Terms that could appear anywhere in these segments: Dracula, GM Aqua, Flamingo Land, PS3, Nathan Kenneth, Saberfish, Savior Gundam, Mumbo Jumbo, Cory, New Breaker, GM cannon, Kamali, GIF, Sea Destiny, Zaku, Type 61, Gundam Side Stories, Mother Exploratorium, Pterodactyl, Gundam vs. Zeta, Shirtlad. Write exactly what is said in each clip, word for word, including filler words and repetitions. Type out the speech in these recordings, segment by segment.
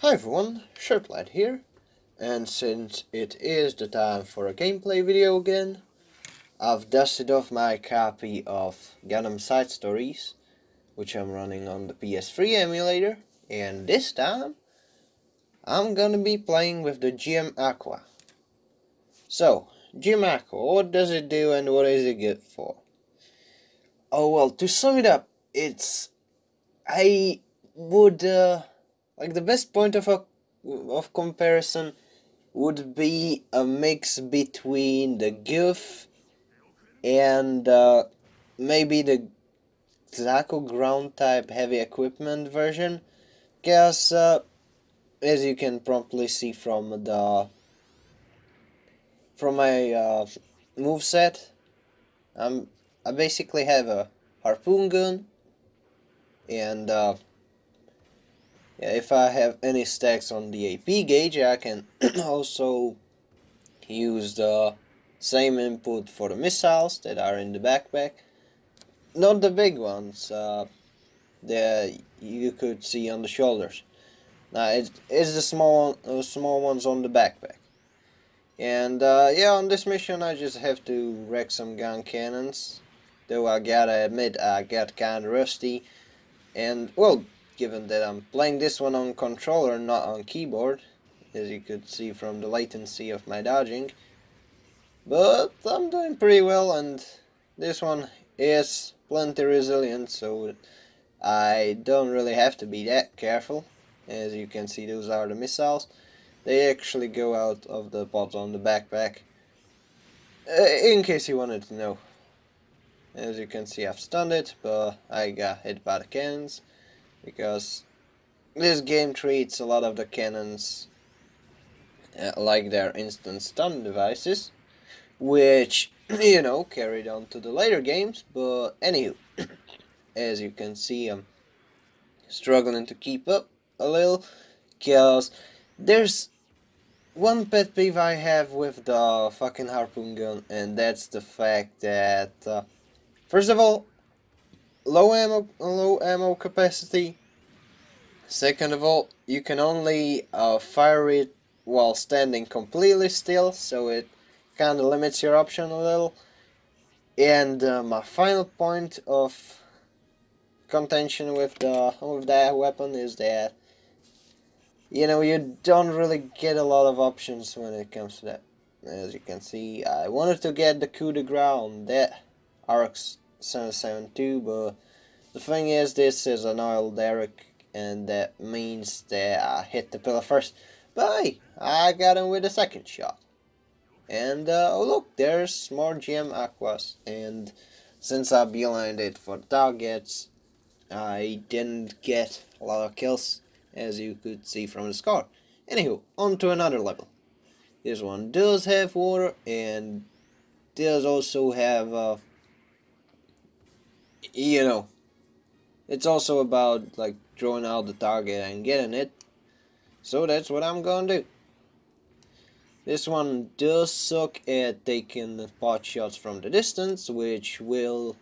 Hi everyone, Shirtlad here, and since it is the time for a gameplay video again, I've dusted off my copy of Gundam Side Stories, which I'm running on the P S three emulator, and this time I'm gonna be playing with the G M Aqua. So, G M Aqua, what does it do and what is it good for? Oh well, to sum it up, it's... I would... Uh, Like the best point of a, of comparison would be a mix between the GIF and uh, maybe the Zaku ground type heavy equipment version, because uh, as you can promptly see from the from my uh, moveset, I'm I basically have a harpoon gun and. Uh, Yeah, if I have any stacks on the A P gauge, I can also use the same input for the missiles that are in the backpack. Not the big ones uh, that you could see on the shoulders. Now it's, it's the small uh, small ones on the backpack. And uh, yeah, on this mission I just have to wreck some gun cannons. Though I gotta admit I got kinda rusty. And well, given that I'm playing this one on controller, not on keyboard, as you could see from the latency of my dodging. But I'm doing pretty well, and this one is plenty resilient, so I don't really have to be that careful. As you can see, those are the missiles. They actually go out of the pods on the backpack, in case you wanted to know. As you can see, I've stunned it, but I got hit by the cannons, because this game treats a lot of the cannons uh, like their instant stun devices, which, you know, carried on to the later games, but anywho, as you can see, I'm struggling to keep up a little, because there's one pet peeve I have with the fucking harpoon gun, and that's the fact that, uh, first of all, Low ammo, low ammo capacity. Second of all, you can only uh, fire it while standing completely still, so it kind of limits your option a little. And uh, my final point of contention with the with that weapon is that, you know, you don't really get a lot of options when it comes to that. As you can see, I wanted to get the coup de grace on that R X seven seventy-two, but the thing is, this is an oil derrick, and that means that I hit the pillar first, but hey, I got him with a second shot. And uh, oh look, there's more G M Aquas, and since I beelined it for targets, I didn't get a lot of kills, as you could see from the score. Anywho, on to another level. This one does have water, and does also have uh, you know, it's also about like drawing out the target and getting it, so that's what I'm gonna do. This one does suck at taking the pot shots from the distance, which will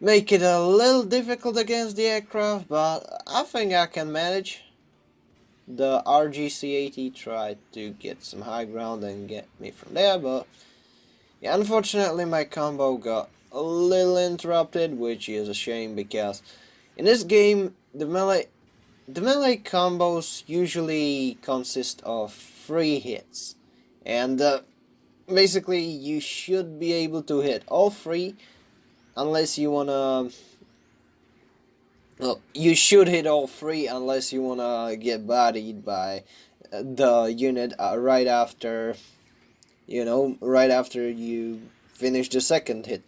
make it a little difficult against the aircraft, but I think I can manage. The R G C eighty tried to get some high ground and get me from there, but yeah, unfortunately my combo got a little interrupted, which is a shame, because in this game the melee the melee combos usually consist of three hits, and uh, basically you should be able to hit all three, unless you wanna well you should hit all three unless you wanna get bodied by the unit uh, right after you know right after you finish the second hit.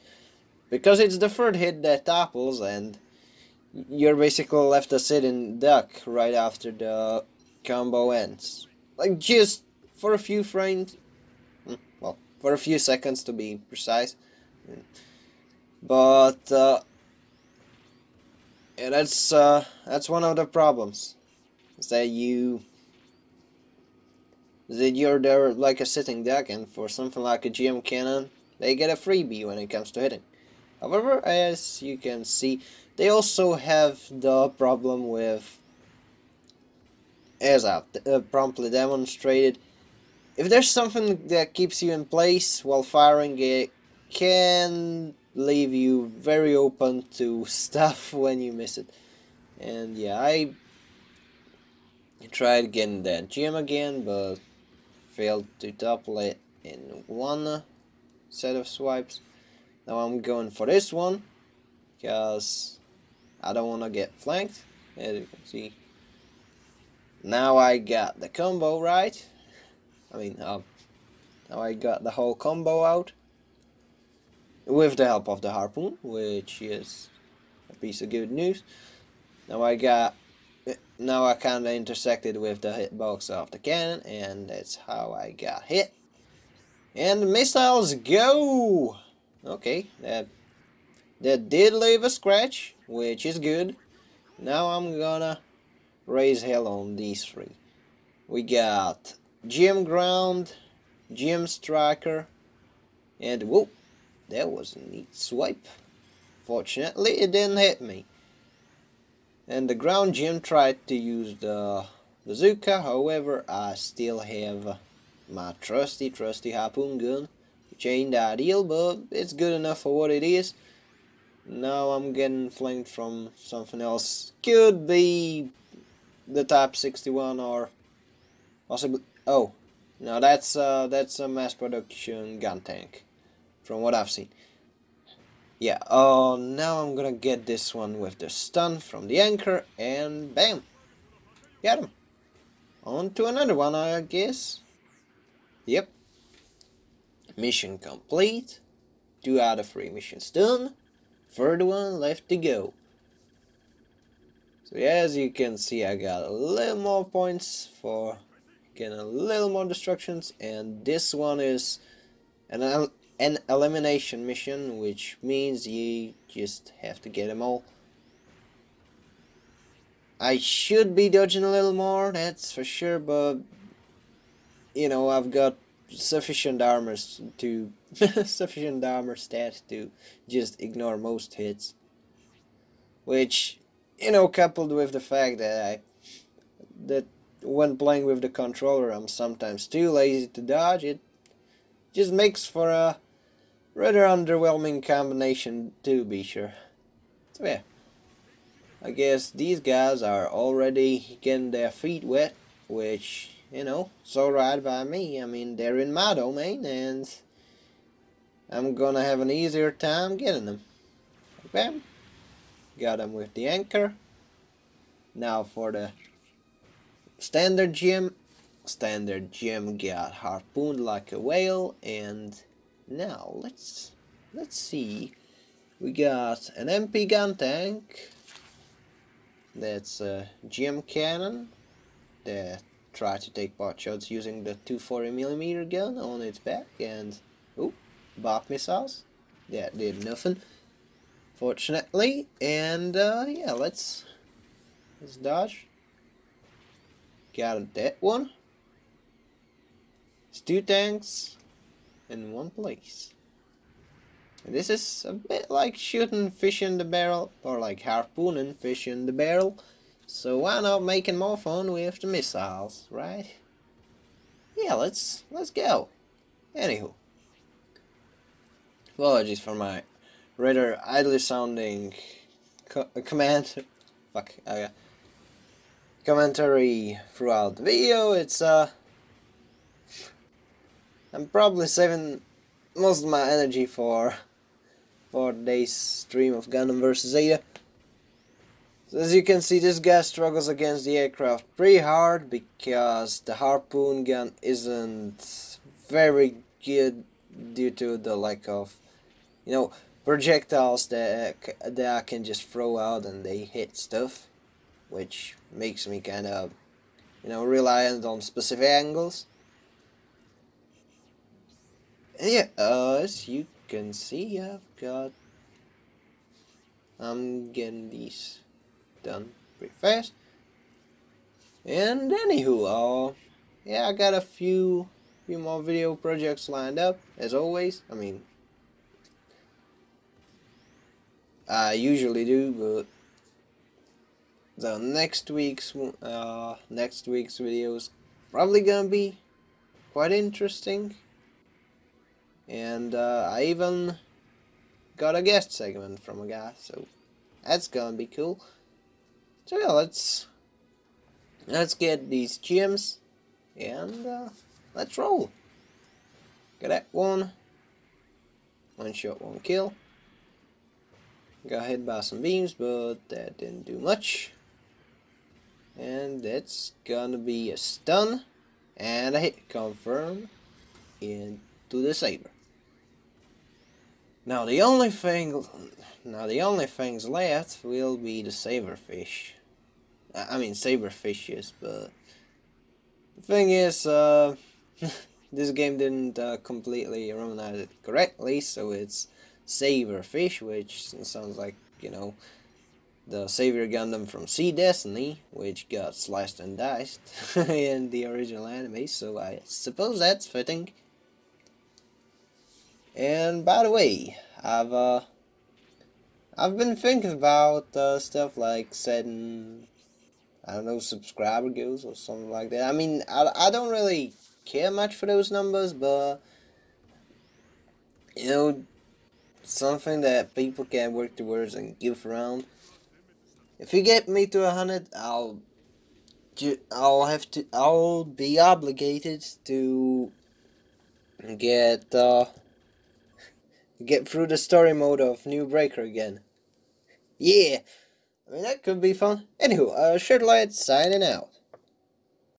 Because it's the third hit that topples, and you're basically left a sitting duck right after the combo ends. Like, just for a few frames, well, for a few seconds to be precise. But, uh, yeah, that's, uh, that's one of the problems, is that you, that you're there like a sitting duck, and for something like a G M cannon, they get a freebie when it comes to hitting. However, as you can see, they also have the problem with as I uh, promptly demonstrated. If there's something that keeps you in place while firing, it can leave you very open to stuff when you miss it. And yeah, I tried getting that G M again, but failed to topple it in one set of swipes. Now I'm going for this one, because I don't want to get flanked, as you can see. Now I got the combo right. I mean, uh, now I got the whole combo out. With the help of the harpoon, which is a piece of good news. Now I got, now I kinda intersected with the hitbox of the cannon, and that's how I got hit. And missiles go! Okay, that, that did leave a scratch, which is good. Now I'm gonna raise hell on these three. We got G M Ground, G M Striker, and whoop! That was a neat swipe. Fortunately, it didn't hit me. And the ground G M tried to use the bazooka, however, I still have my trusty, trusty harpoon gun, which ain't ideal, but it's good enough for what it is. Now I'm getting flanked from something else. Could be the Type sixty-one or possibly... Oh, no, that's, uh, that's a mass production gun tank. From what I've seen. Yeah, oh, now I'm gonna get this one with the stun from the anchor, and bam! Got him! On to another one, I guess. Yep. Mission complete. Two out of three missions done. Third one left to go. So as you can see, I got a little more points for getting a little more destructions, and this one is an An elimination mission, which means you just have to get them all. I should be dodging a little more, that's for sure, but you know, I've got sufficient armor to sufficient armor stats to just ignore most hits, which, you know, coupled with the fact that I that when playing with the controller I'm sometimes too lazy to dodge, it just makes for a rather underwhelming combination, to be sure. So yeah, I guess these guys are already getting their feet wet, which, you know, so right by me. I mean, they're in my domain, and I'm gonna have an easier time getting them. Bam! Got them with the anchor. Now for the standard G M. Standard G M got harpooned like a whale, and now let's let's see. We got an M P gun tank. That's a G M cannon that tried to take pot shots using the two forty millimeter gun on its back, and oh, Bach missiles that did nothing, fortunately. And uh, yeah, let's let's dodge. Got that one. Two tanks in one place. This is a bit like shooting fish in the barrel, or like harpooning fish in the barrel, so why not making more fun with the missiles, right? Yeah, let's let's go. Anywho, apologies for my rather idly sounding co comment fuck uh, commentary throughout the video. It's uh I'm probably saving most of my energy for for today's stream of Gundam versus. Zeta. So as you can see, this guy struggles against the aircraft pretty hard because the harpoon gun isn't very good due to the lack of, you know, projectiles that, that I can just throw out and they hit stuff, which makes me kind of, you know, reliant on specific angles. Yeah, uh, as you can see, I've got... I'm getting these done pretty fast. And anywho, uh, yeah, I got a few, few more video projects lined up, as always. I mean, I usually do, but the next week's uh, next week's video is probably gonna be quite interesting, and uh, I even got a guest segment from a guy, so that's gonna be cool. So yeah, let's let's get these G Ms and uh, let's roll. Got that one. One shot, one kill. Got hit by some beams, but that didn't do much. And that's gonna be a stun and a hit confirm into the saber. Now the only thing, now the only things left will be the saberfish. I mean saberfishes, but the thing is, uh, this game didn't uh, completely harmonize it correctly, so it's saberfish, which sounds like, you know, the Savior Gundam from Sea Destiny, which got sliced and diced in the original anime, so I suppose that's fitting. And by the way, I've uh, I've been thinking about uh, stuff like setting, I don't know, subscriber goals or something like that. I mean, I, I don't really care much for those numbers, but you know, something that people can work towards and give around. If you get me to a hundred, I'll I'll have to I'll be obligated to get. Uh, Get through the story mode of New Breaker again. Yeah! I mean, that could be fun. Anywho, uh, Shirtlight signing out.